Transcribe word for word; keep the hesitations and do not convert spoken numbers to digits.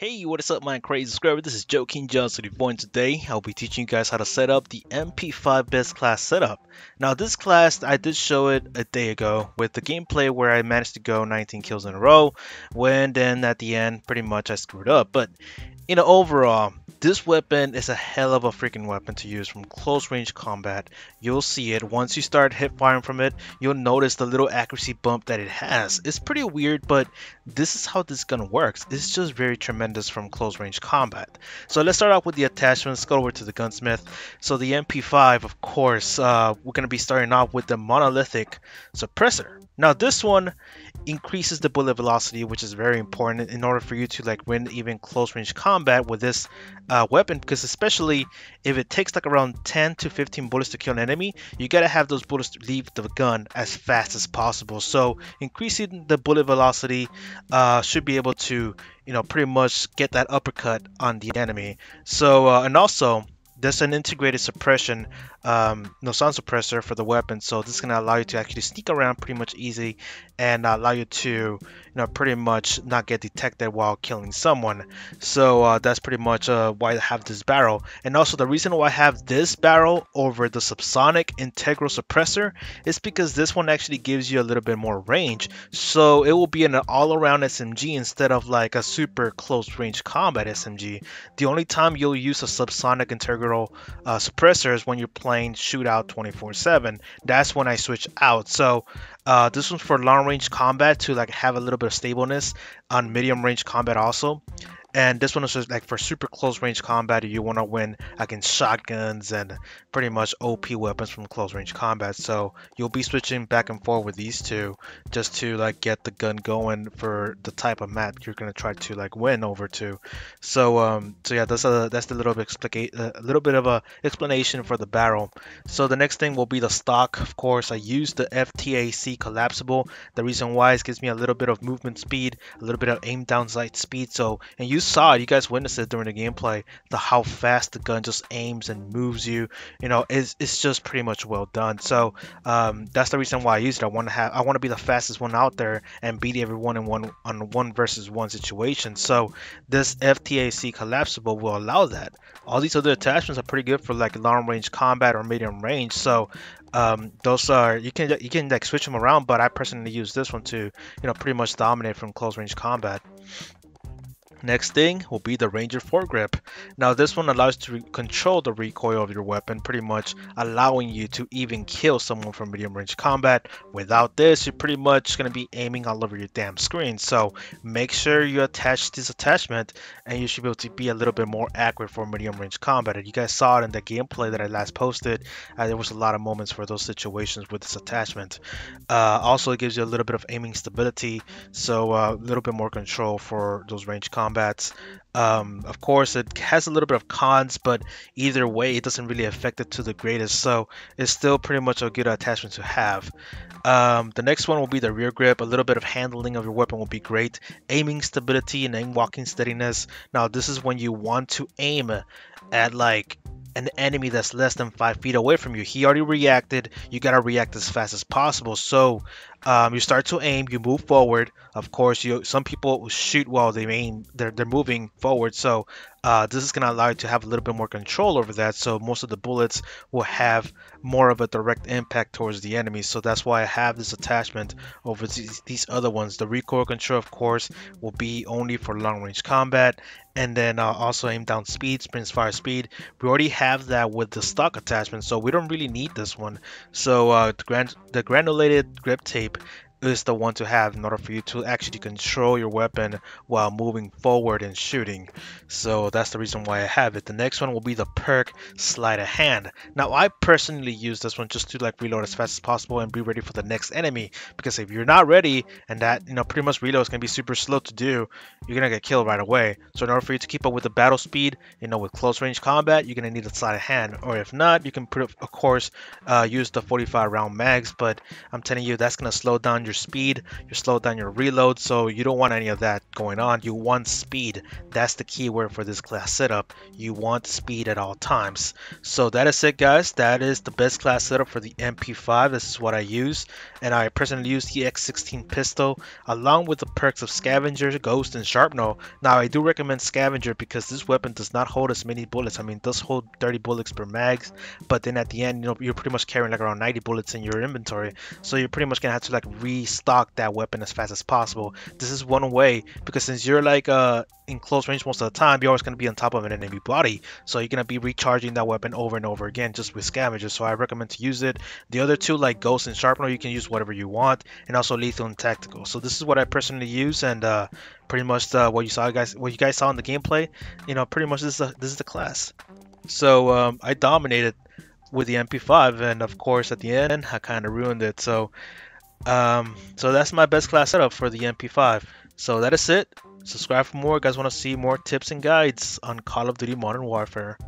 Hey, what is up my crazy subscriber, this is Joe King Jones. And today I'll be teaching you guys how to set up the M P five best class setup. Now this class, I did show it a day ago with the gameplay where I managed to go nineteen kills in a row, when then at the end pretty much I screwed up. But you know, overall, this weapon is a hell of a freaking weapon to use from close range combat. You'll see it once you start hip firing from it, you'll notice the little accuracy bump that it has. It's pretty weird, but this is how this gun works. It's just very tremendous from close range combat. So let's start off with the attachments. Go over to the gunsmith. So the M P five, of course, uh, we're going to be starting off with the monolithic suppressor. Now this one increases the bullet velocity, which is very important in order for you to like win even close range combat with this uh, weapon, because especially if it takes like around ten to fifteen bullets to kill an enemy, you gotta have those bullets leave the gun as fast as possible. So increasing the bullet velocity uh, should be able to, you know, pretty much get that uppercut on the enemy. So uh, and also there's an integrated suppression, um, no sound suppressor for the weapon, so this is going to allow you to actually sneak around pretty much easy and allow you to, you know, pretty much not get detected while killing someone. So uh, that's pretty much uh, why I have this barrel. And also the reason why I have this barrel over the subsonic integral suppressor is because this one actually gives you a little bit more range, so it will be an all-around S M G instead of like a super close range combat S M G. The only time you'll use a subsonic integral Uh, suppressors when you're playing shootout twenty-four seven. That's when I switch out. So uh, this one's for long range combat to like have a little bit of stableness on medium range combat also. And this one is just like for super close range combat if you want to win against shotguns and pretty much O P weapons from close range combat. So you'll be switching back and forth with these two just to like get the gun going for the type of map you're going to try to like win over to. So um so yeah, that's a that's the little bit a little bit of a explanation for the barrel. So the next thing will be the stock. Of course, I use the F T A C collapsible. The reason why is it gives me a little bit of movement speed, a little bit of aim down sight speed. So and you You saw it, you guys witnessed it during the gameplay, the how fast the gun just aims and moves you. You know, it's, it's just pretty much well done. So um, that's the reason why I use it. I want to have, I want to be the fastest one out there and beat everyone in one on one versus one situation. So this F T A C collapsible will allow that. All these other attachments are pretty good for like long range combat or medium range. So um those are, you can you can like switch them around, but I personally use this one to, you know, pretty much dominate from close range combat. Next thing will be the Ranger Foregrip. Now this one allows you to control the recoil of your weapon, pretty much allowing you to even kill someone from medium range combat. Without this, you're pretty much going to be aiming all over your damn screen. So make sure you attach this attachment and you should be able to be a little bit more accurate for medium range combat. And you guys saw it in the gameplay that I last posted. Uh, there was a lot of moments for those situations with this attachment. Uh, also, it gives you a little bit of aiming stability, so a uh, little bit more control for those range combat. Combats. Um, of course, it has a little bit of cons, but either way, it doesn't really affect it to the greatest, so it's still pretty much a good attachment to have. Um, the next one will be the rear grip. A little bit of handling of your weapon will be great. Aiming stability and aim walking steadiness. Now, this is when you want to aim at like an enemy that's less than five feet away from you. He already reacted. You gotta react as fast as possible. So um, you start to aim, you move forward. Of course, you some people shoot while they aim. They're they're moving forward. So uh, this is gonna allow you to have a little bit more control over that. So most of the bullets will have more of a direct impact towards the enemy. So that's why I have this attachment over these, these other ones. The recoil control, of course, will be only for long range combat. And then uh, also aim down speed, sprint fire speed. We already have that with the stock attachment, so we don't really need this one. So uh, the, gran the granulated grip tape is the one to have in order for you to actually control your weapon while moving forward and shooting. So that's the reason why I have it. The next one will be the perk slide of hand. Now I personally use this one just to like reload as fast as possible and be ready for the next enemy, because if you're not ready and that, you know, pretty much reload is gonna be super slow to do, you're gonna get killed right away. So in order for you to keep up with the battle speed, you know, with close range combat, you're gonna need a slide of hand, or if not, you can put, of course, uh, use the forty-five round mags, but I'm telling you that's gonna slow down your speed, you slow down your reload, so you don't want any of that going on. You want speed. That's the key word for this class setup. You want speed at all times. So that is it, guys. That is the best class setup for the M P five. This is what I use, and I personally use the X sixteen pistol along with the perks of Scavenger, Ghost, and Sharpnel. Now I do recommend Scavenger because this weapon does not hold as many bullets. I mean, it does hold thirty bullets per mag, but then at the end, you know, you're pretty much carrying like around ninety bullets in your inventory, so you're pretty much gonna have to like restock that weapon as fast as possible. This is one way, because since you're like uh in close range most of the time, you're always going to be on top of an enemy body, so you're going to be recharging that weapon over and over again just with Scavengers. So I recommend to use it. The other two, like Ghost and Sharpener, you can use whatever you want, and also Lethal and Tactical. So this is what I personally use, and uh pretty much uh, what you saw guys what you guys saw in the gameplay, you know, pretty much this is the, this is the class. So um I dominated with the M P five, and of course at the end I kind of ruined it. So um so that's my best class setup for the M P five. So that is it. Subscribe for more. You guys want to see more tips and guides on Call of Duty Modern Warfare.